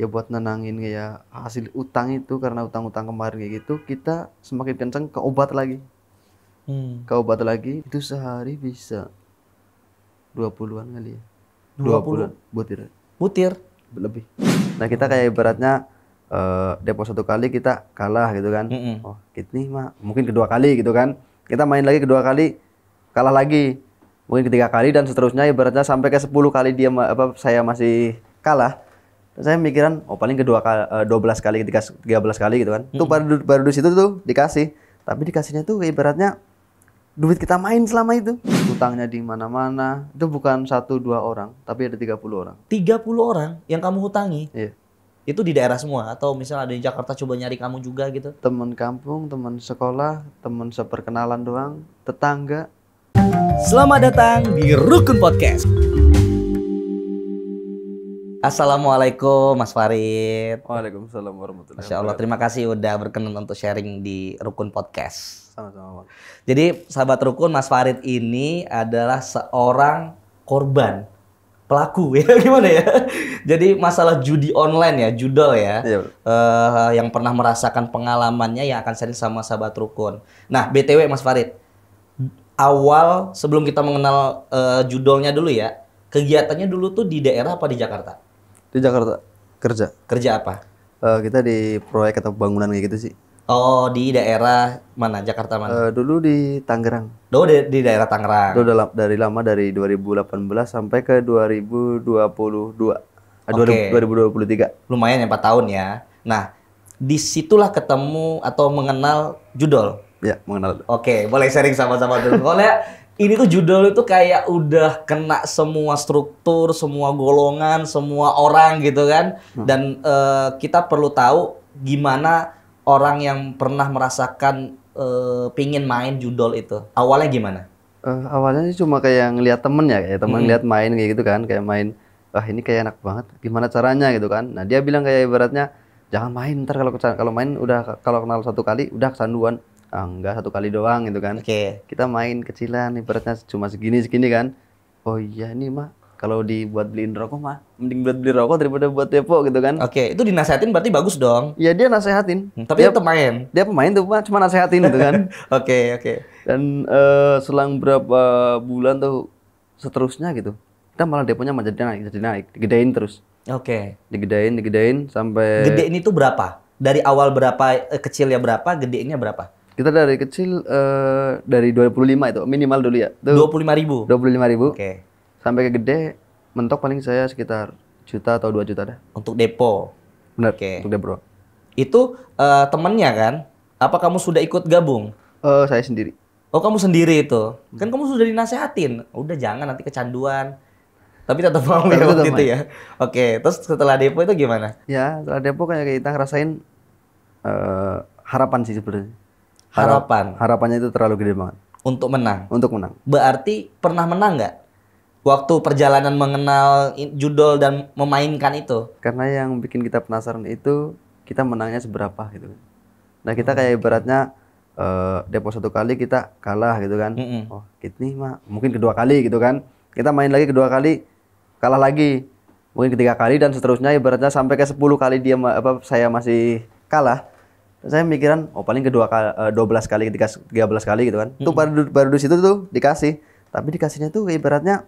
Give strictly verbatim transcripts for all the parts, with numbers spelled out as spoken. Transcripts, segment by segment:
ya buat nenangin kayak hasil utang itu, karena utang-utang kemarin kayak gitu, kita semakin kenceng ke obat lagi. Hmm. Ke obat lagi itu sehari bisa dua puluhan kali ya. dua puluhan butir. Butir lebih. Nah, kita kayak ibaratnya uh, depo satu kali kita kalah gitu kan. Mm-mm. Oh, gitu nih mah mungkin kedua kali gitu kan. Kita main lagi kedua kali, kalah lagi. Mungkin ketiga kali dan seterusnya, ibaratnya sampai ke sepuluh kali dia apa saya masih kalah. Saya mikiran, oh paling kedua kali, dua belas kali, tiga belas kali gitu kan. Mm-hmm. Tuh baru baru di situ tuh dikasih. Tapi dikasihnya tuh ibaratnya duit kita main selama itu. Utangnya di mana-mana. Itu bukan satu dua orang, tapi ada tiga puluh orang. tiga puluh orang yang kamu hutangi? Iya. Itu di daerah semua atau misalnya ada di Jakarta coba nyari kamu juga gitu? Temen kampung, temen sekolah, temen seperkenalan doang, tetangga. Selamat datang di Rukun Podcast. Assalamualaikum Mas Farid. Waalaikumsalam warahmatullahi wabarakatuh. Masya Allah, terima kasih udah berkenan untuk sharing di Rukun Podcast. Sama-sama. Jadi sahabat Rukun, Mas Farid ini adalah seorang korban, pelaku ya gimana ya. Jadi masalah judi online ya, judol ya, ya uh, yang pernah merasakan pengalamannya yang akan sharing sama sahabat Rukun. Nah B T W Mas Farid, awal sebelum kita mengenal uh, judolnya dulu ya, kegiatannya dulu tuh di daerah apa di Jakarta? Di Jakarta, kerja. Kerja apa? Uh, kita di proyek atau bangunan kayak gitu sih. Oh, di daerah mana? Jakarta mana? Uh, dulu di Tangerang. Oh, di, di daerah Tangerang. Dulu dalam, dari lama, dari dua ribu delapan belas sampai ke dua ribu dua puluh dua. Okay. dua ribu dua puluh tiga. Lumayan ya, empat tahun ya. Nah, disitulah ketemu atau mengenal judol. Ya, mengenal. Oke, okay, boleh sharing sama-sama dulu. Soalnya ini tuh judol itu kayak udah kena semua struktur, semua golongan, semua orang gitu kan. Dan uh, kita perlu tahu gimana orang yang pernah merasakan uh, pingin main judol itu. Awalnya gimana? Uh, awalnya sih cuma kayak ngeliat temen ya, kayak temen hmm. ngeliat main kayak gitu kan. Kayak main, wah ini kayak enak banget, gimana caranya gitu kan. Nah dia bilang kayak ibaratnya, jangan main ntar kalau kalau main udah, kalau kenal satu kali udah kesanduan. Ah, enggak, satu kali doang gitu kan. Okay. Kita main kecilan, ibaratnya cuma segini-segini kan. Oh iya ini mah, kalau dibuat beliin rokok mah, mending buat beli rokok daripada buat depo gitu kan. Oke, okay. Itu dinasehatin berarti bagus dong. Iya dia nasehatin. Hmm, tapi dia pemain. Dia pemain tuh cuma nasehatin gitu kan. Oke, oke. Okay, okay. Dan uh, selang berapa bulan tuh seterusnya gitu, kita malah deponya malah jadi naik, jadi naik, digedein terus. Oke. Okay. Digedein, digedein sampai... Gedein itu berapa? Dari awal berapa, eh, kecilnya berapa, gedeinnya berapa? Kita dari kecil uh, dari dua puluh lima itu minimal dulu ya. dua puluh lima ribu. dua puluh lima ribu. Oke. Okay. Sampai ke gede mentok paling saya sekitar juta atau dua juta dah. Untuk depo. Benar. Okay. Untuk depo. Itu uh, temennya kan? Apa kamu sudah ikut gabung? Uh, saya sendiri. Oh, kamu sendiri itu. Hmm. Kan kamu sudah dinasehatin, udah jangan nanti kecanduan. Tapi tetap mau lewat itu ya. Oke, okay. Terus setelah depo itu gimana? Ya, setelah depo kayak kita ngerasain uh, harapan sih sebenarnya. Harapan. Harapannya itu terlalu gede banget. Untuk menang? Untuk menang. Berarti pernah menang nggak? Waktu perjalanan mengenal judol dan memainkan itu? Karena yang bikin kita penasaran itu, kita menangnya seberapa gitu. Nah kita kayak ibaratnya uh, depo satu kali kita kalah gitu kan. Mm-mm. Oh gitu nih mah mungkin kedua kali gitu kan. Kita main lagi kedua kali, kalah lagi. Mungkin ketiga kali dan seterusnya, ibaratnya sampai ke sepuluh kali dia apa saya masih kalah. Saya mikiran, oh paling kedua kali, dua belas kali, tiga belas kali gitu kan. Itu baru baru di situ tuh dikasih. Tapi dikasihnya tuh ibaratnya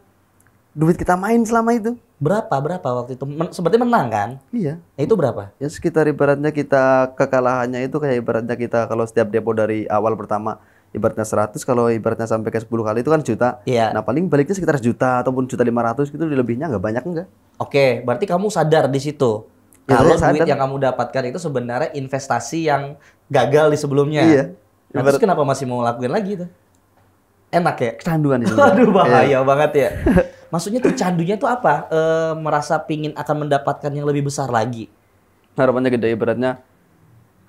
duit kita main selama itu. Berapa berapa waktu itu? Men, seperti menang kan? Iya. Nah, itu berapa? Ya sekitar ibaratnya kita kekalahannya itu kayak ibaratnya kita kalau setiap depo dari awal pertama ibaratnya seratus, kalau ibaratnya sampai ke sepuluh kali itu kan juta. Iya. Nah, paling baliknya sekitar juta ataupun juta lima ratus gitu, lebihnya nggak banyak enggak. Oke, berarti kamu sadar di situ. Kalau ya, duit yang kamu dapatkan itu sebenarnya investasi yang gagal di sebelumnya. Iya. Nah, terus kenapa masih mau lakuin lagi itu? Enak ya? Kecanduan itu. Aduh bahaya banget ya. Maksudnya tuh candunya tuh apa? E, merasa pingin akan mendapatkan yang lebih besar lagi. Harapannya gede, ibaratnya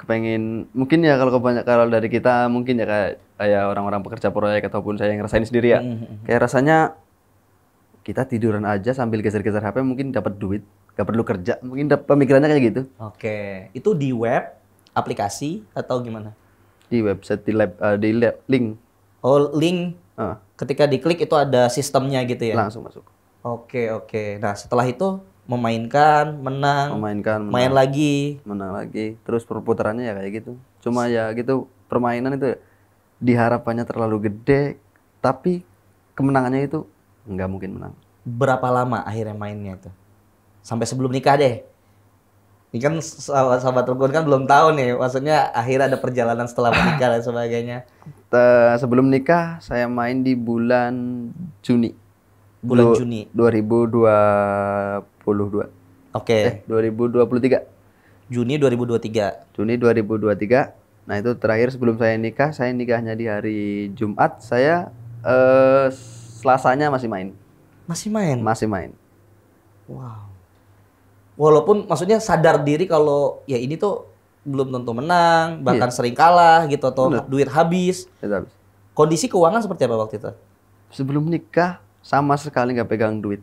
kepengen, mungkin ya kalau kebanyak kalau dari kita mungkin ya kayak, kayak orang-orang pekerja proyek ataupun saya yang ngerasain sendiri ya. Mm-hmm. Kayak rasanya kita tiduran aja sambil geser-geser H P mungkin dapat duit. Gak perlu kerja, mungkin pemikirannya kayak gitu. Oke, itu di web, aplikasi atau gimana? Di website, di lab, uh, di lab, link. Oh, link. Uh. Ketika diklik itu ada sistemnya gitu ya? Langsung masuk. Oke, oke. Nah, setelah itu memainkan, menang, memainkan, menang, main lagi, menang lagi, terus perputarannya ya kayak gitu. Cuma ya gitu, permainan itu diharapannya terlalu gede, tapi kemenangannya itu nggak mungkin menang. Berapa lama akhirnya mainnya itu? Sampai sebelum nikah deh. Ini kan sahabat Rukun kan belum tahu nih, maksudnya akhirnya ada perjalanan setelah menikah dan sebagainya. Sebelum nikah saya main di bulan Juni. Bulan du- Juni dua ribu dua puluh dua. Oke. Okay. Eh, dua ribu dua puluh tiga. Juni dua ribu dua puluh tiga. Juni dua ribu dua puluh tiga. Nah, itu terakhir sebelum saya nikah, saya nikahnya di hari Jumat, saya eh, Selasanya masih main. Masih main. Masih main. Wow. Walaupun maksudnya sadar diri kalau ya ini tuh belum tentu menang, bahkan iya, sering kalah gitu, atau bener, duit habis. Betul. Kondisi keuangan seperti apa waktu itu? Sebelum nikah sama sekali nggak pegang duit,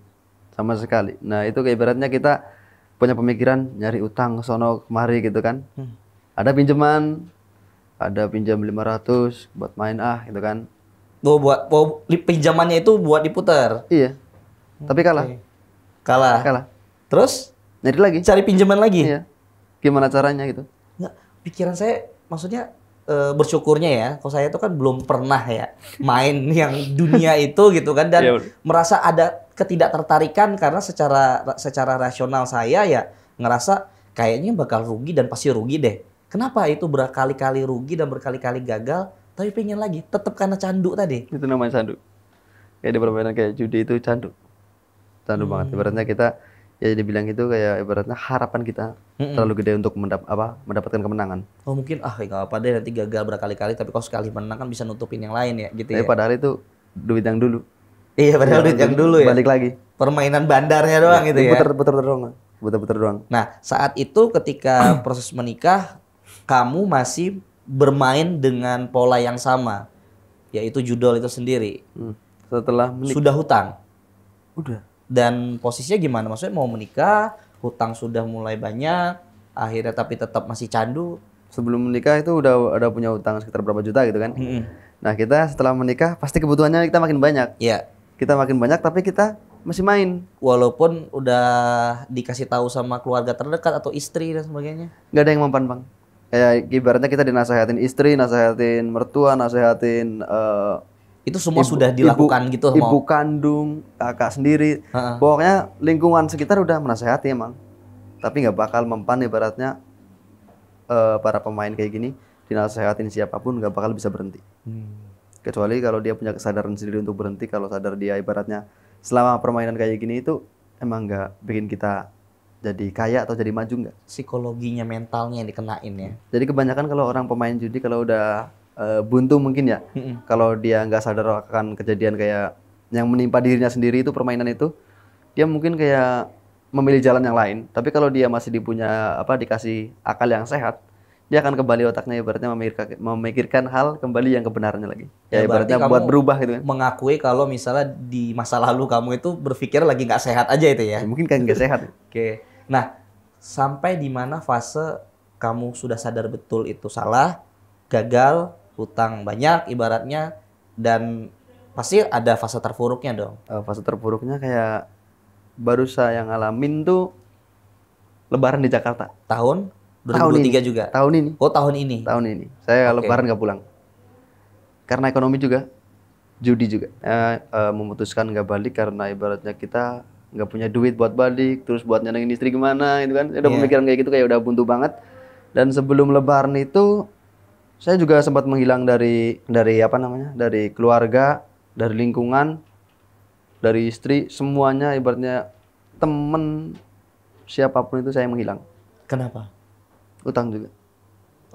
sama sekali. Nah itu kayak ibaratnya kita punya pemikiran nyari utang sono kemari gitu kan. Hmm. Ada pinjaman, ada pinjam lima ratus buat main ah gitu kan. Oh, buat oh, pinjamannya itu buat diputar. Iya. Tapi kalah. Okay. Kalah. Kalah. Terus? Nyari lagi, cari pinjaman lagi. Iya. Gimana caranya gitu? Nggak, pikiran saya maksudnya e, bersyukurnya ya, kalau saya itu kan belum pernah ya main yang dunia itu gitu kan, dan ya, merasa ada ketidaktertarikan karena secara secara rasional saya ya ngerasa kayaknya bakal rugi dan pasti rugi deh. Kenapa itu berkali-kali rugi dan berkali-kali gagal, tapi pengen lagi, tetap karena candu tadi. Itu namanya candu. Kayak di permainan kayak judi itu candu, candu hmm. banget. Ibaratnya kita ya dibilang itu kayak ibaratnya harapan kita mm-mm, terlalu gede untuk mendap- apa, mendapatkan kemenangan. Oh mungkin ah nggak apa deh nanti gagal berkali-kali, tapi kalau sekali menang kan bisa nutupin yang lain ya gitu. Tapi ya. Padahal itu duit yang dulu. Iya padahal ya, duit yang dulu ya. Balik lagi. Permainan bandarnya doang ya, gitu ya. Puter-puter doang, puter-puter doang. Nah saat itu ketika proses menikah, kamu masih bermain dengan pola yang sama, yaitu judol itu sendiri. Hmm. Setelah menik- sudah hutang. Udah. Dan posisinya gimana? Maksudnya mau menikah, hutang sudah mulai banyak, akhirnya tapi tetap masih candu. Sebelum menikah itu udah ada punya hutang sekitar berapa juta gitu kan. Mm-hmm. Nah kita setelah menikah pasti kebutuhannya kita makin banyak. Iya. Kita makin banyak tapi kita masih main. Walaupun udah dikasih tahu sama keluarga terdekat atau istri dan sebagainya? Gak ada yang mempan bang. Kayak ibaratnya kita dinasehatin istri, nasehatin mertua, nasehatin... Uh, itu semua ibu, sudah dilakukan ibu, gitu sama ibu kandung, kakak sendiri. Ha-ha. Pokoknya lingkungan sekitar udah menasehati emang. Tapi enggak bakal mempan ibaratnya uh, para pemain kayak gini dinasehatin siapapun enggak bakal bisa berhenti. Hmm. Kecuali kalau dia punya kesadaran sendiri untuk berhenti, kalau sadar dia ibaratnya selama permainan kayak gini itu emang enggak bikin kita jadi kaya atau jadi maju enggak. Psikologinya, mentalnya yang dikenain ya. Jadi kebanyakan kalau orang pemain judi kalau udah buntu mungkin ya, mm-hmm, kalau dia nggak sadar akan kejadian kayak yang menimpa dirinya sendiri itu permainan itu, dia mungkin kayak memilih jalan yang lain. Tapi kalau dia masih dipunya apa dikasih akal yang sehat, dia akan kembali otaknya ibaratnya memikirkan, memikirkan hal kembali yang kebenarannya lagi. Ya, ya ibaratnya buat berubah gitu kan. Mengakui kalau misalnya di masa lalu kamu itu berpikir lagi nggak sehat aja itu ya? Ya mungkin kan nggak sehat. Oke. Okay. Nah sampai di mana fase kamu sudah sadar betul itu salah, gagal, hutang banyak ibaratnya, dan pasti ada fase terpuruknya dong. Uh, fase terpuruknya kayak baru saya ngalamin tuh lebaran di Jakarta. Tahun? dua ribu dua puluh tiga juga? Tahun ini. Oh tahun ini? Tahun ini. Saya okay, lebaran gak pulang. Karena ekonomi juga, judi juga. Uh, uh, memutuskan gak balik karena ibaratnya kita gak punya duit buat balik, terus buat nyenengin istri gimana gitu kan. Udah yeah, pemikiran kayak gitu kayak udah buntu banget. Dan sebelum lebaran itu saya juga sempat menghilang dari dari apa namanya? Dari keluarga, dari lingkungan, dari istri, semuanya ibaratnya temen siapapun itu saya menghilang. Kenapa? Hutang juga.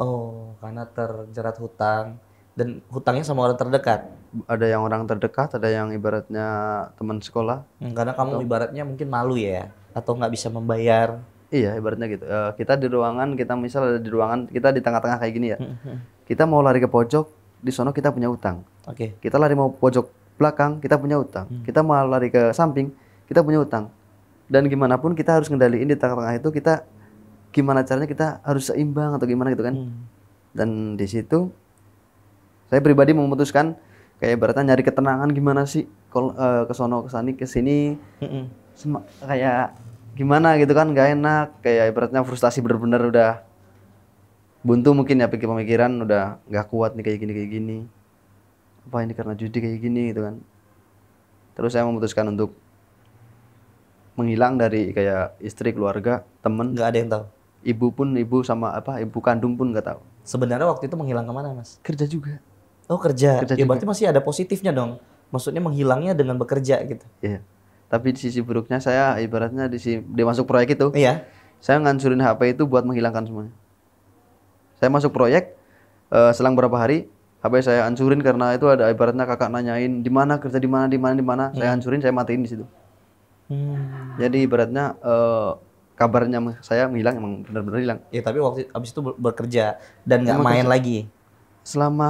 Oh, karena terjerat hutang dan hutangnya sama orang terdekat. Ada yang orang terdekat, ada yang ibaratnya teman sekolah. Hmm, karena kamu atau, ibaratnya mungkin malu ya atau nggak bisa membayar. Iya, ibaratnya gitu. Uh, kita di ruangan, kita misal ada di ruangan, kita di tengah-tengah kayak gini ya. Kita mau lari ke pojok, di sono kita punya utang. Oke. Okay. Kita lari mau pojok belakang, kita punya utang. Hmm. Kita mau lari ke samping, kita punya utang. Dan gimana pun kita harus ngendaliin di tengah-tengah itu, kita gimana caranya kita harus seimbang atau gimana gitu kan. Hmm. Dan di situ saya pribadi memutuskan kayak ibaratnya nyari ketenangan gimana sih kalau uh, ke sono ke sini ke sini. Sem- kayak gimana gitu kan, gak enak. Kayak ibaratnya frustasi bener-bener udah buntu mungkin ya, pikir pemikiran udah gak kuat nih kayak gini kayak gini. Apa ini karena judi kayak gini gitu kan. Terus saya memutuskan untuk menghilang dari kayak istri, keluarga, temen. Gak ada yang tahu. Ibu pun, ibu sama apa, ibu kandung pun gak tahu. Sebenarnya waktu itu menghilang kemana Mas? Kerja juga. Oh kerja. kerja ya juga. Berarti masih ada positifnya dong. Maksudnya menghilangnya dengan bekerja gitu. Iya. Tapi di sisi buruknya saya ibaratnya di si, dia masuk proyek itu. Iya. Saya ngancurin H P itu buat menghilangkan semuanya. Saya masuk proyek, uh, selang berapa hari H P saya hancurin karena itu ada ibaratnya kakak nanyain di mana kerja, di mana, di mana, di mana. Hmm. Saya hancurin, saya matiin di situ. Hmm. Jadi ibaratnya uh, kabarnya saya menghilang, emang benar-benar hilang. Ya tapi waktu abis itu bekerja dan nggak main kerja. Lagi. Selama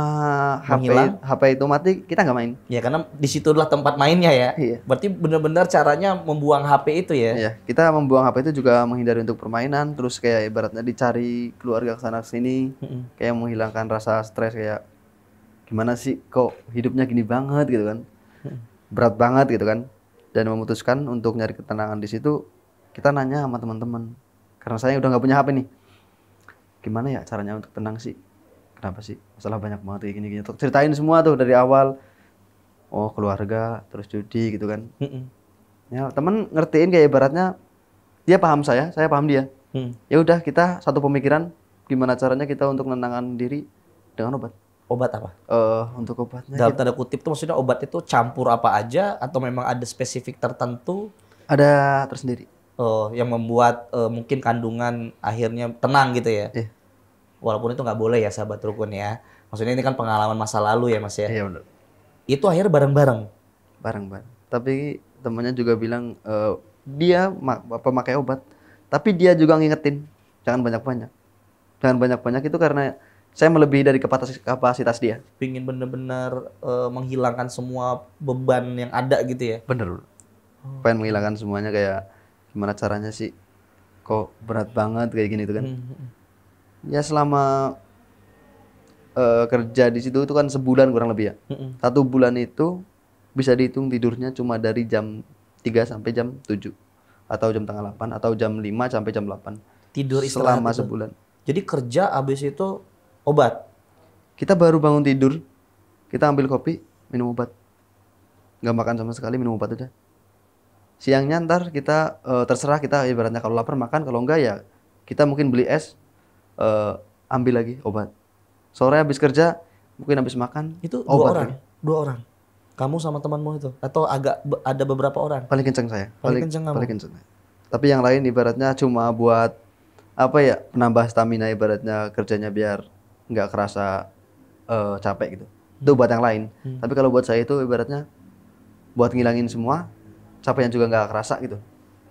menghilang. H P H P itu mati kita nggak main. Ya karena di situlah tempat mainnya ya. Iya. Berarti benar-benar caranya membuang H P itu ya. Iya. Kita membuang H P itu juga menghindari untuk permainan. Terus kayak ibaratnya dicari keluarga kesana kesini. Mm-hmm. Kayak menghilangkan rasa stres kayak gimana sih kok hidupnya gini banget gitu kan. Berat banget gitu kan. Dan memutuskan untuk nyari ketenangan di situ, kita nanya sama teman-teman. Karena saya udah nggak punya H P nih. Gimana ya caranya untuk tenang sih? Kenapa sih? Masalah banyak banget kayak gini-gini. Ceritain semua tuh dari awal. Oh keluarga, terus judi gitu kan. Mm-mm. Ya teman ngertiin kayak ibaratnya dia paham saya, saya paham dia. Mm. Ya udah kita satu pemikiran. Gimana caranya kita untuk menenangkan diri dengan obat? Obat apa? Uh, untuk obatnya. Dalam tanda kutip tuh maksudnya obat itu campur apa aja atau memang ada spesifik tertentu? Ada tersendiri. Oh, yang membuat uh, mungkin kandungan akhirnya tenang gitu ya? Iya. Walaupun itu nggak boleh ya sahabat Rukun ya. Maksudnya ini kan pengalaman masa lalu ya Mas ya? Iya benar. Itu akhirnya bareng-bareng? Bareng-bareng. Tapi temannya juga bilang uh, dia pemakai obat. Tapi dia juga ngingetin jangan banyak-banyak. Jangan banyak-banyak itu karena saya melebihi dari kapasitas dia. Pingin benar-benar uh, menghilangkan semua beban yang ada gitu ya? Bener. Oh. Pengen menghilangkan semuanya kayak gimana caranya sih? Kok berat banget kayak gini tuh kan? Hmm. Ya selama uh, kerja di situ itu kan sebulan kurang lebih ya. Hmm. Satu bulan itu bisa dihitung tidurnya cuma dari jam tiga sampai jam tujuh. Atau jam tengah delapan atau jam lima sampai jam delapan. Tidur istirahat selama sebulan. Jadi kerja abis itu obat. Kita baru bangun tidur, kita ambil kopi, minum obat. Nggak makan sama sekali, minum obat udah. Siangnya ntar kita e, terserah kita ibaratnya kalau lapar makan, kalau enggak ya kita mungkin beli es, e, ambil lagi obat. Sore habis kerja, mungkin habis makan, itu dua obat orang. Lagi. Dua orang. Kamu sama temanmu itu atau agak ada beberapa orang? Paling kenceng saya. Paling, paling kenceng kamu. Paling kenceng. Tapi yang lain ibaratnya cuma buat apa ya, penambah stamina ibaratnya kerjanya biar nggak kerasa uh, capek gitu. Itu buat yang lain. Hmm. Tapi kalau buat saya itu ibaratnya buat ngilangin semua capek yang juga nggak kerasa gitu.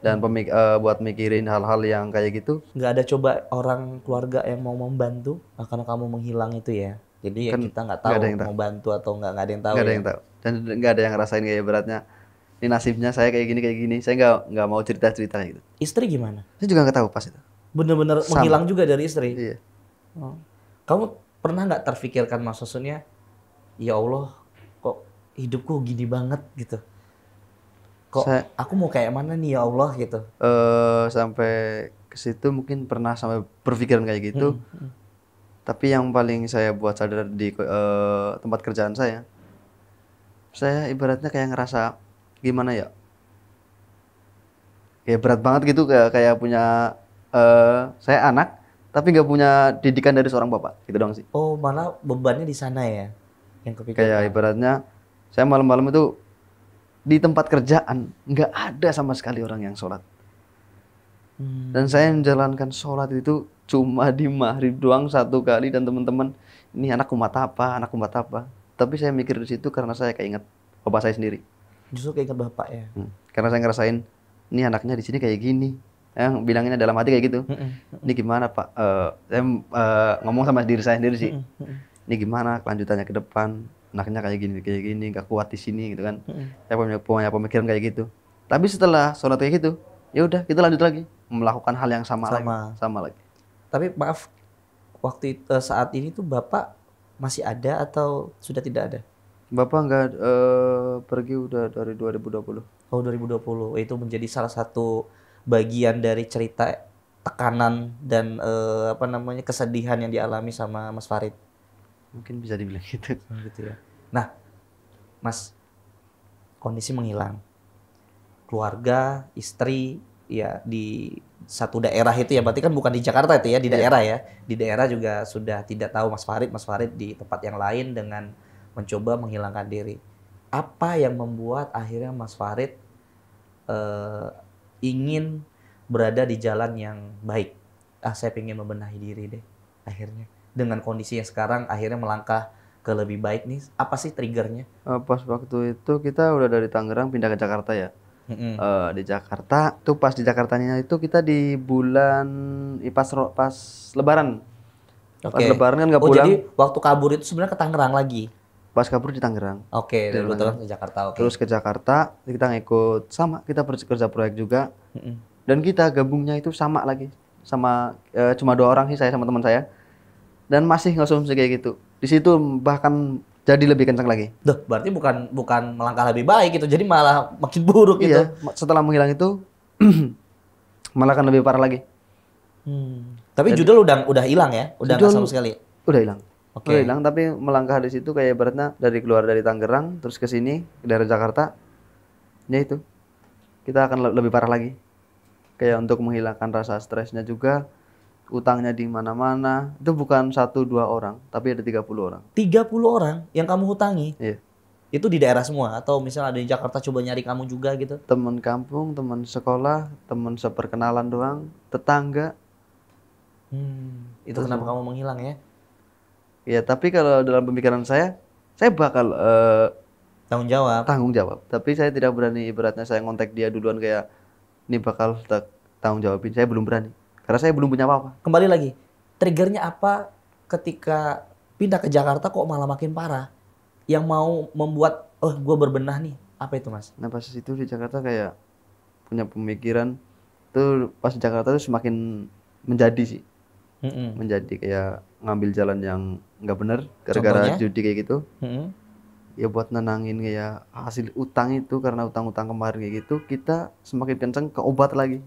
Dan pemik- uh, buat mikirin hal-hal yang kayak gitu. Nggak ada coba orang keluarga yang mau membantu nah, karena kamu menghilang itu ya. Jadi kan, ya kita nggak tahu, tahu mau bantu atau nggak nggak ada yang tahu. Nggak ada ya? Yang tahu. Dan nggak ada yang ngerasain kayak beratnya. Ini nasibnya saya kayak gini kayak gini. Saya nggak nggak mau cerita-cerita gitu. Istri gimana? Saya juga nggak tahu pas itu. Bener-bener sama. Menghilang juga dari istri. Iya. Oh. Kamu pernah nggak terfikirkan maksudnya, ya Allah, kok hidupku gini banget gitu? Kok saya, aku mau kayak mana nih ya Allah gitu? Uh, sampai ke situ mungkin pernah sampai berpikiran kayak gitu. Hmm. Tapi yang paling saya buat sadar di uh, tempat kerjaan saya, saya ibaratnya kayak ngerasa gimana ya? Kayak berat banget gitu, kayak, kayak punya uh, saya anak. Tapi nggak punya didikan dari seorang bapak, gitu dong sih. Oh, malah bebannya di sana ya, yang kepikiran. Kayak ibaratnya, saya malam-malam itu di tempat kerjaan nggak ada sama sekali orang yang sholat. Hmm. Dan saya menjalankan sholat itu cuma di maghrib doang satu kali dan teman-teman, ini anak umat apa, anak umat apa. Tapi saya mikir di situ karena saya keinget bapak saya sendiri. Justru keinget bapak ya. Hmm. Karena saya ngerasain, ini anaknya di sini kayak gini. Yang bilanginnya dalam hati kayak gitu, ini gimana Pak? Uh, saya uh, ngomong sama diri saya sendiri sih, ini gimana kelanjutannya ke depan? Anaknya kayak gini, kayak gini, gak kuat di sini gitu kan? Saya punya pemikiran kayak gitu. Tapi setelah sholat kayak gitu, ya udah kita lanjut lagi melakukan hal yang sama, sama lagi, sama lagi. Tapi maaf, waktu itu, saat ini tuh Bapak masih ada atau sudah tidak ada? Bapak nggak uh, pergi udah dari dua ribu dua puluh. Oh dua ribu dua puluh, itu menjadi salah satu bagian dari cerita tekanan dan uh, apa namanya kesedihan yang dialami sama Mas Farid. Mungkin bisa dibilang gitu. Gitu ya. Nah, Mas, kondisi menghilang, keluarga, istri, ya di satu daerah itu ya, berarti kan bukan di Jakarta itu ya, di daerah ya, di daerah juga sudah tidak tahu Mas Farid, Mas Farid di tempat yang lain dengan mencoba menghilangkan diri. Apa yang membuat akhirnya Mas Farid uh, ingin berada di jalan yang baik? Ah, saya ingin membenahi diri deh, akhirnya dengan kondisi yang sekarang akhirnya melangkah ke lebih baik nih. Apa sih triggernya? Pas waktu itu kita udah dari Tangerang pindah ke Jakarta ya. Mm-hmm. uh, di Jakarta tuh pas di Jakartanya itu kita di bulan pas pas Lebaran. Okay. Pas Lebaran kan nggak pulang. Oh, jadi waktu kabur itu sebenarnya ke Tangerang lagi. Pas kabur di Tangerang. Oke. Okay, terus ke Jakarta. Okay. Terus ke Jakarta kita ngikut sama kita kerja proyek juga. Mm-hmm. Dan kita gabungnya itu sama lagi sama uh, cuma dua orang sih, saya sama teman saya. Dan masih ngosum kayak gitu. Di situ bahkan jadi lebih kencang lagi. Duh, berarti bukan bukan melangkah lebih baik gitu, jadi malah makin buruk gitu. Iya, setelah menghilang itu malah akan lebih parah lagi. Hmm. Tapi jadi, judul udah udah hilang ya, udah nggak sama sekali. Udah hilang. Oke. Okay. Udah hilang, tapi melangkah di situ kayak beratnya dari keluar dari Tangerang terus ke sini dari Jakarta, ya itu kita akan lebih parah lagi. Kayak untuk menghilangkan rasa stresnya juga. Utangnya di mana-mana, itu bukan satu dua orang, tapi ada tiga puluh orang. tiga puluh orang yang kamu hutangi? Iya. Itu di daerah semua? Atau misalnya ada di Jakarta coba nyari kamu juga gitu? Temen kampung, temen sekolah, temen seperkenalan doang, tetangga. Hmm, itu terus kenapa semua. Kamu menghilang ya? Ya, tapi kalau dalam pemikiran saya, saya bakal... Uh, tanggung jawab? Tanggung jawab. Tapi saya tidak berani, ibaratnya saya ngontek dia duluan kayak, ini bakal tanggung jawabin, saya belum berani. Karena saya belum punya apa-apa. Kembali lagi, triggernya apa ketika pindah ke Jakarta kok malah makin parah? Yang mau membuat, oh gue berbenah nih, apa itu Mas? Nah pas itu di Jakarta kayak punya pemikiran, tuh pas di Jakarta tuh semakin menjadi sih. Mm-mm. Menjadi kayak ngambil jalan yang nggak bener, gara-gara judi kayak gitu. Mm-mm. Ya buat nenangin kayak hasil utang itu, karena utang-utang kemarin kayak gitu, kita semakin kenceng ke obat lagi.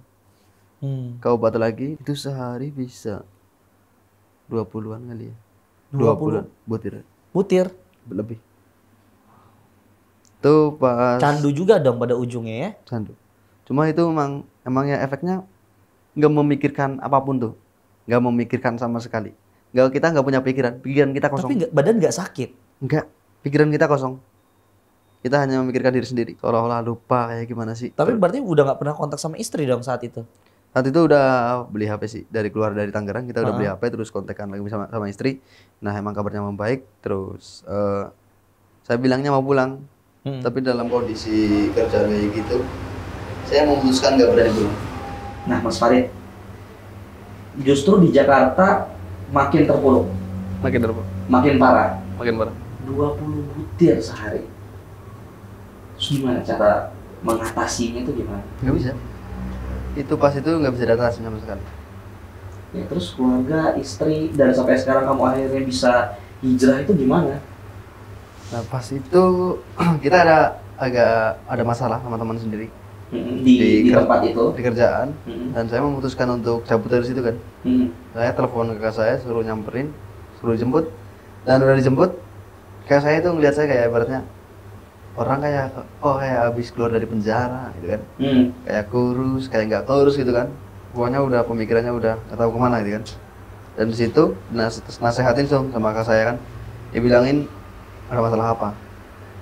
Hmm. Kau obat lagi itu sehari bisa dua puluhan kali ya. dua puluhan butir. Butir lebih. Tuh pas candu juga dong pada ujungnya ya. Candu. Cuma itu emang emangnya efeknya enggak memikirkan apapun tuh. Enggak memikirkan sama sekali. Enggak, kita enggak punya pikiran. Pikiran kita kosong. Tapi gak, badan enggak sakit. Enggak. Pikiran kita kosong. Kita hanya memikirkan diri sendiri, seolah-olah lupa kayak gimana sih. Tapi berarti udah nggak pernah kontak sama istri dong saat itu? Saat itu udah beli H P sih, dari keluar dari Tangerang kita udah uh-huh. beli H P, terus kontekan lagi sama, sama istri. Nah emang kabarnya membaik, terus uh, saya bilangnya mau pulang. Hmm. Tapi dalam kondisi kerja kayak gitu, saya memutuskan nggak berani pulang. Nah Mas Farid, justru di Jakarta makin terpuruk. Makin terpuruk. Makin parah. Makin parah. dua puluh butir sehari. Gimana cara mengatasinya itu gimana? Nggak bisa. Itu pas itu nggak bisa diatasi sama sekali. Ya terus keluarga, istri, dan sampai sekarang kamu akhirnya bisa hijrah itu gimana? Nah pas itu kita ada agak ada masalah sama teman sendiri. Mm-hmm. Di, di, di tempat ker- itu? Di kerjaan. Mm-hmm. Dan saya memutuskan untuk cabut dari situ kan. Mm-hmm. Saya telepon kakak saya, suruh nyamperin, suruh jemput. Dan udah dijemput, kakak saya itu ngeliat saya kayak ibaratnya, orang kayak, oh kayak habis keluar dari penjara gitu kan. Hmm. Kayak kurus, kayak nggak kurus gitu kan. Pokoknya udah pemikirannya udah nggak tahu kemana gitu kan. Dan di situ nas- nasehatin dong sama kakak saya kan. Dia bilangin ada masalah apa?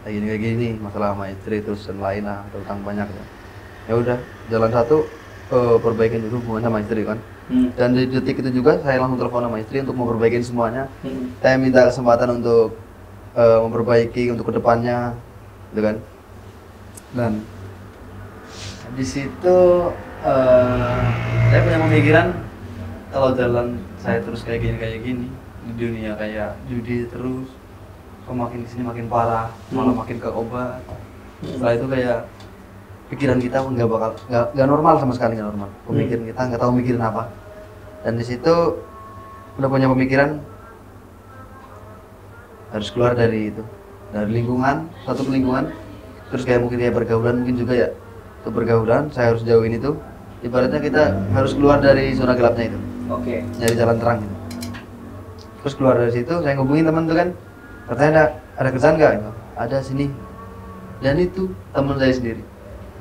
Kayak gini kayak gini, masalah sama istri terus dan lain lah, atau utang banyak kan. Ya udah, jalan satu uh, perbaikin dulu hubungan sama istri kan. Hmm. Dan di detik itu juga saya langsung telepon sama istri untuk memperbaikin semuanya. Hmm. Saya minta kesempatan untuk uh, memperbaiki untuk kedepannya. Gitu kan. Dan di situ uh, saya punya pemikiran kalau jalan saya terus kayak gini kayak gini di dunia kayak judi terus, kok makin di sini makin parah, hmm. malah makin ke obat. Setelah itu kayak pikiran kita pun nggak bakal nggak normal sama sekali, nggak normal. Pemikiran hmm. kita nggak tahu mikirin apa. Dan di situ udah punya pemikiran harus keluar dari itu. Dari lingkungan, satu lingkungan, terus kayak mungkin kayak pergaulan mungkin juga ya, itu pergaulan, saya harus jauhin itu, Ibaratnya kita harus keluar dari zona gelapnya itu. Oke. Okay. Dari jalan terang gitu. Terus keluar dari situ, saya ngubungin teman tuh kan. Katanya ada, ada kerjaan nggak? Ada sini. Dan itu teman saya sendiri.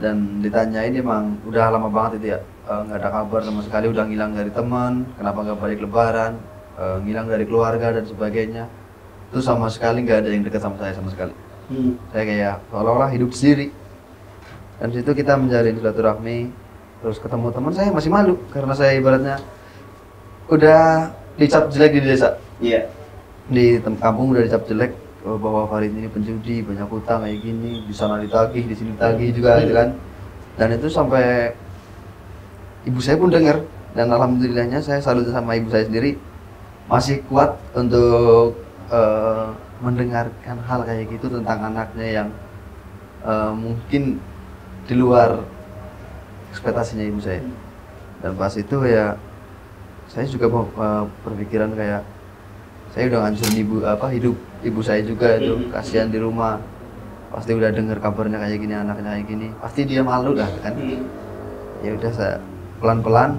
Dan ditanyain emang udah lama banget itu ya, nggak e, ada kabar sama sekali, udah ngilang dari teman, kenapa nggak balik Lebaran, e, ngilang dari keluarga dan sebagainya. Itu sama sekali nggak ada yang dekat sama saya sama sekali. Hmm. Saya kayak seolah-olah hidup sendiri. Dan situ kita menjalin silaturahmi, terus ketemu teman saya masih malu karena saya ibaratnya udah dicap jelek di desa. Iya. Yeah. Di kampung udah dicap jelek. Bahwa Farid ini penjudi, banyak hutang kayak gini, di sana ditagih, di sini ditagih juga gitu kan. Dan itu sampai ibu saya pun dengar, dan alhamdulillahnya saya salut sama ibu saya sendiri masih kuat untuk uh, mendengarkan hal kayak gitu tentang anaknya yang uh, mungkin di luar ekspektasinya ibu saya. Dan pas itu ya saya juga uh, berpikiran kayak saya udah ngancurin ibu apa hidup ibu saya juga itu, kasihan di rumah, pasti udah denger kabarnya kayak gini, anaknya kayak gini, pasti dia malu dah kan. Ya udah saya pelan-pelan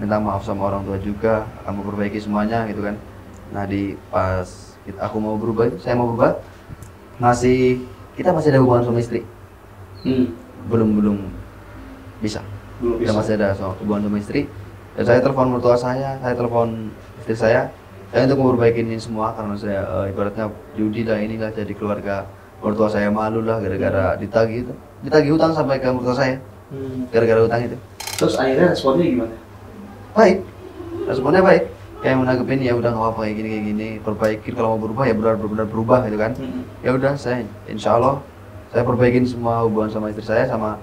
minta maaf sama orang tua juga, akan memperbaiki semuanya gitu kan. Nah di pas kita, aku mau berubah, saya mau berubah, masih kita masih ada hubungan suami istri, hmm. belum belum bisa, belum kita bisa. Masih ada so, hubungan suami istri. Dan saya telepon mertua saya, saya telepon istri saya. Saya untuk memperbaiki ini semua karena saya uh, ibaratnya judi lah inilah, jadi keluarga mertua saya malu lah gara-gara ditagih itu, ditagih hutang sampai ke mertua saya, hmm. gara-gara hutang itu. Terus akhirnya responnya gimana? Baik, responnya baik. Kayak menanggepin ya udah nggak apa-apa kayak gini kayak gini, perbaiki kalau mau berubah ya benar-benar berubah gitu kan. Hmm. Ya udah saya insya Allah saya perbaikin semua hubungan sama istri saya, sama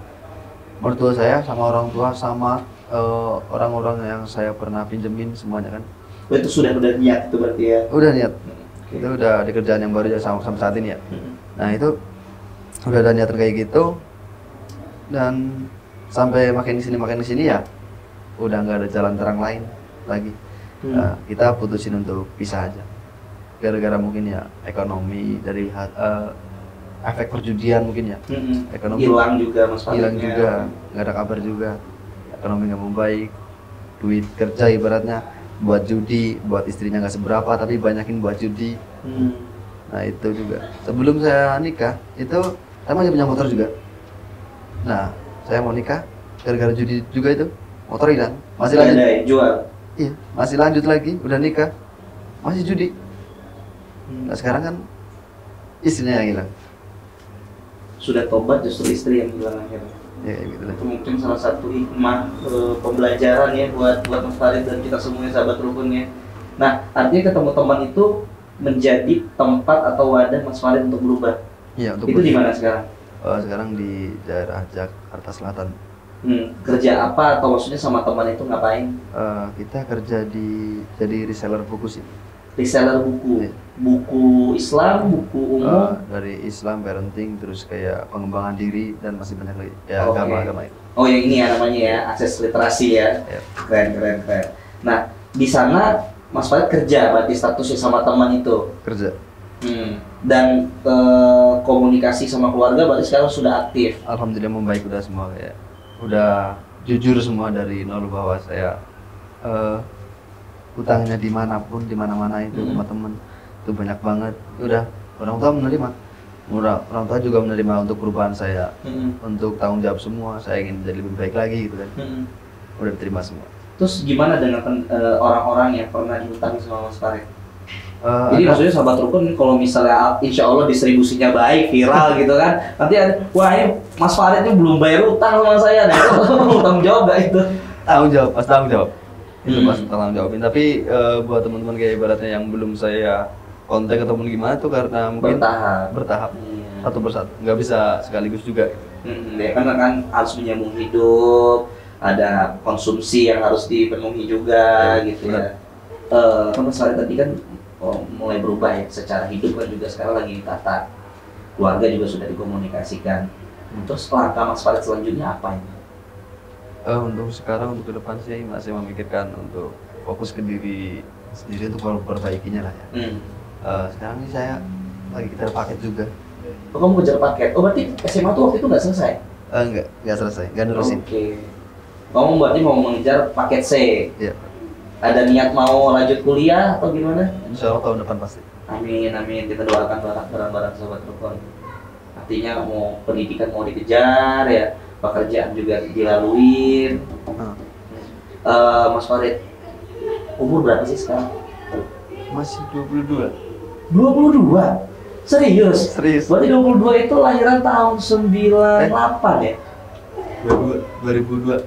mertua saya, sama orang tua, sama uh, orang-orang yang saya pernah pinjemin semuanya kan. Itu sudah udah niat itu berarti ya? Udah niat, okay. Itu udah di kerjaan yang baru sama, sama saat ini ya. Mm-hmm. Nah itu udah ada niat kayak gitu, dan sampai makin kesini makin kesini ya udah nggak ada jalan terang lain lagi. Mm. Nah, kita putusin untuk pisah aja, gara-gara mungkin ya ekonomi dari uh, efek perjudian mungkin ya. Mm-hmm. Ekonomi hilang juga, Mas Farid, hilang juga, nggak ada kabar juga, ekonomi nggak membaik, duit kerja ibaratnya buat judi, buat istrinya nggak seberapa tapi banyakin buat judi. Hmm. Nah itu juga sebelum saya nikah itu saya masih punya motor juga. Nah saya mau nikah gara-gara judi juga itu motor hilang, masih lanjut ya, jual. Iya masih lanjut lagi, udah nikah masih judi. Hmm. Nah sekarang kan istrinya yang hilang, sudah tobat justru istri yang hilang akhirnya. Ya, gitu. Itu mungkin salah satu hikmah e, pembelajaran ya buat buat Mas Farid dan kita semuanya sahabat rukunnya. Nah artinya ketemu teman itu menjadi tempat atau wadah Mas Farid untuk berubah. Iya, untuk itu di mana sekarang? Uh, sekarang di daerah Jakarta Selatan. Hmm, kerja apa atau maksudnya sama teman itu ngapain? Uh, kita kerja di jadi reseller buku sih. Reseller buku, buku Islam, buku umum. Uh, dari Islam, parenting, terus kayak pengembangan diri dan masih banyak lagi. Ya oh, agama-agama itu. Oh yang ini ya namanya ya, akses literasi ya. Yep. Keren, keren, keren. Nah di sana Mas Farid kerja, berarti statusnya sama teman itu. Kerja. Hmm. Dan e, komunikasi sama keluarga berarti sekarang sudah aktif. Alhamdulillah membaik udah semua ya. Udah jujur semua dari nol bahwa saya. Uh, Utangnya dimanapun, dimana-mana itu sama hmm. temen itu banyak banget. Udah, orang tua menerima, orang, orang tua juga menerima untuk perubahan saya. Hmm. Untuk tanggung jawab semua, saya ingin menjadi lebih baik lagi gitu kan. Hmm. Udah diterima semua. Terus gimana dengan uh, orang-orang yang pernah dihutangi sama Mas Farid? Uh, Jadi maksudnya sahabat rukun kalau misalnya insya Allah distribusinya baik, viral gitu kan. Nanti ada, wah ini Mas Farid ini belum bayar utang sama saya. Nah itu tanggung jawab gak itu? Tanggung jawab, pas tanggung jawab itu pas tanggung jawabin, tapi uh, buat teman-teman kayak ibaratnya yang belum saya kontak atau gimana tuh karena mungkin bertahap, bertahap iya. Satu persatu, nggak bisa sekaligus juga gitu. Hmm, ya kan, kan harus menyambung hidup, ada konsumsi yang harus dipenuhi juga ya, gitu bener. Ya. Uh, kan Mas Farid tadi kan oh, mulai berubah ya, secara hidup kan juga sekarang lagi ditata, keluarga juga sudah dikomunikasikan. Terus langkah Mas Farid selanjutnya apa ini? Uh, untuk sekarang, untuk ke depan sih masih memikirkan untuk fokus ke diri sendiri untuk perbaikinya lah ya. Hmm. Uh, sekarang ini saya lagi kejar paket juga. Oh, kamu kejar paket? Oh berarti S M A tuh waktu itu nggak selesai? Uh, nggak, nggak selesai, nggak nerusin. Oke. Okay. kamu berarti mau mengejar paket C. Iya. Ada niat mau lanjut kuliah atau gimana? Insya Allah tahun depan pasti. Amin, amin. Kita doakan barang-barang sobat Rukun. Artinya mau pendidikan mau dikejar ya, pekerjaan juga dilaluin. Hmm. Uh, Mas Farid, umur berapa sih sekarang? Masih dua puluh dua. dua puluh dua? Serius? Serius. Berarti dua puluh dua itu lahiran tahun sembilan puluh delapan eh? Ya? dua ribu dua.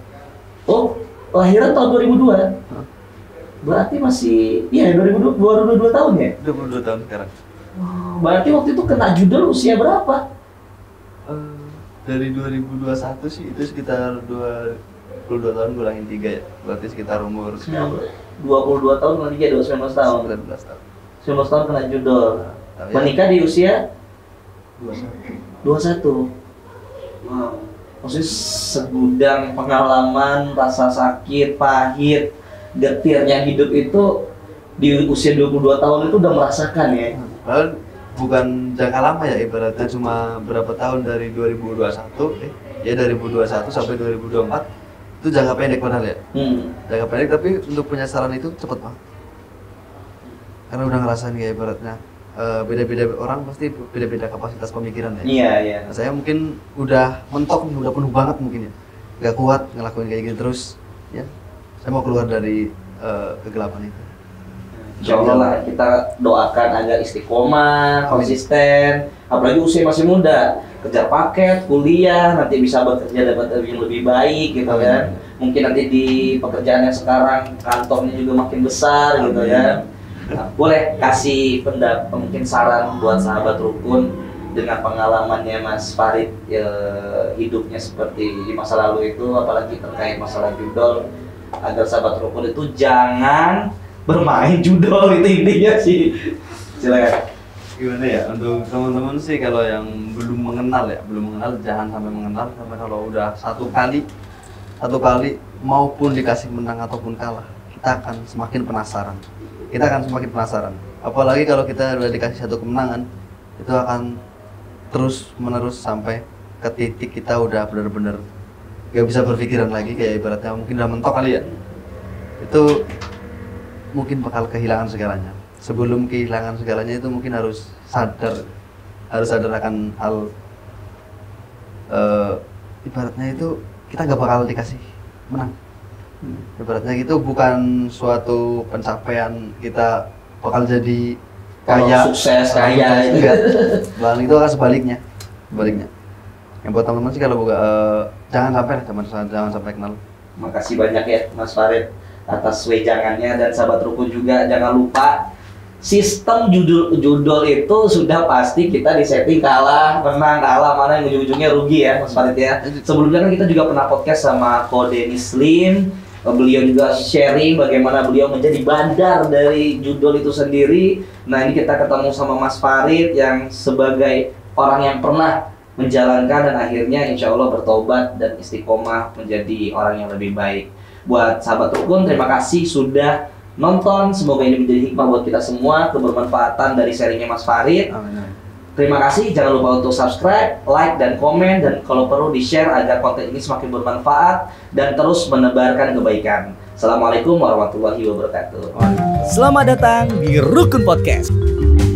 Oh, lahiran tahun dua ribu dua? Huh? Berarti masih, iya dua ribu dua, dua ribu dua tahun ya? dua puluh dua tahun sekarang. Wow, berarti waktu itu kena judul usia berapa? Uh, dari dua ribu dua puluh satu sih, itu sekitar dua puluh dua tahun kurangin tiga ya. Berarti sekitar umur sembilan puluh. dua puluh dua tahun kurang tiga, dua puluh sembilan tahun. sembilan belas tahun. sembilan belas tahun kena judul. Menikah di usia dua puluh satu. dua puluh satu. Wow. Maksudnya segudang pengalaman, rasa sakit, pahit, getirnya hidup itu di usia dua puluh dua tahun itu udah merasakan ya. Padahal bukan jangka lama ya, ibaratnya cuma berapa tahun dari dua ribu dua puluh satu eh ya dari dua ribu dua puluh satu sampai dua ribu dua puluh empat itu jangka pendek benar ya. Hmm. Jangka pendek tapi untuk penyesaran itu cepet banget. Karena udah ngerasain ya ibaratnya. Beda-beda uh, orang pasti beda-beda kapasitas pemikiran ya. Iya, iya. Nah, saya mungkin udah mentok, udah penuh banget mungkin ya. Gak kuat ngelakuin kayak gitu terus ya. Saya mau keluar dari uh, kegelapan itu. Insyaallah lah kita doakan agar istiqomah, konsisten, apalagi usia masih muda, kerja paket, kuliah, nanti bisa bekerja dapat yang lebih baik gitu. Amin. Kan. Mungkin nanti di pekerjaan yang sekarang kantornya juga makin besar. Amin. Gitu ya. Nah, boleh kasih pendapat, mungkin saran buat sahabat Rukun dengan pengalamannya Mas Farid ya, hidupnya seperti di masa lalu itu, apalagi terkait masalah judol, agar sahabat Rukun itu jangan bermain judol, itu intinya sih. Silakan. Gimana ya, untuk teman-teman sih kalau yang belum mengenal ya, belum mengenal jangan sampai mengenal, sampai kalau udah satu kali satu kali maupun dikasih menang ataupun kalah, kita akan semakin penasaran. Kita akan semakin penasaran. Apalagi kalau kita udah dikasih satu kemenangan, itu akan terus menerus sampai ke titik kita udah benar-benar gak bisa berpikiran lagi, kayak ibaratnya mungkin udah mentok kali ya. Itu mungkin bakal kehilangan segalanya. Sebelum kehilangan segalanya itu mungkin harus sadar, harus sadar akan hal uh, ibaratnya itu kita gak bakal dikasih menang. Ibaratnya itu bukan suatu pencapaian kita bakal jadi kaya, sukses, kaya, enggak. Bahkan itu akan sebaliknya, sebaliknya. Yang buat teman-teman sih kalau buka, uh, jangan sampai, jangan, jangan sampai kenal. Makasih banyak ya Mas Farid atas wejangannya, dan sahabat Rukun juga jangan lupa sistem judul judul itu sudah pasti kita disetting kalah, menang, kalah, mana yang ujung-ujungnya rugi ya Mas Farid ya. Sebelumnya kan kita juga pernah podcast sama Ko Dennis Lim. Beliau juga sharing bagaimana beliau menjadi bandar dari judul itu sendiri. Nah, ini kita ketemu sama Mas Farid yang sebagai orang yang pernah menjalankan dan akhirnya insya Allah bertobat dan istiqomah menjadi orang yang lebih baik. Buat sahabat Rukun, terima kasih sudah nonton. Semoga ini menjadi hikmah buat kita semua, kebermanfaatan dari sharingnya Mas Farid. Amin. Terima kasih, jangan lupa untuk subscribe, like, dan komen, dan kalau perlu di-share agar konten ini semakin bermanfaat dan terus menebarkan kebaikan. Assalamualaikum warahmatullahi wabarakatuh. Selamat datang di Rukun Podcast.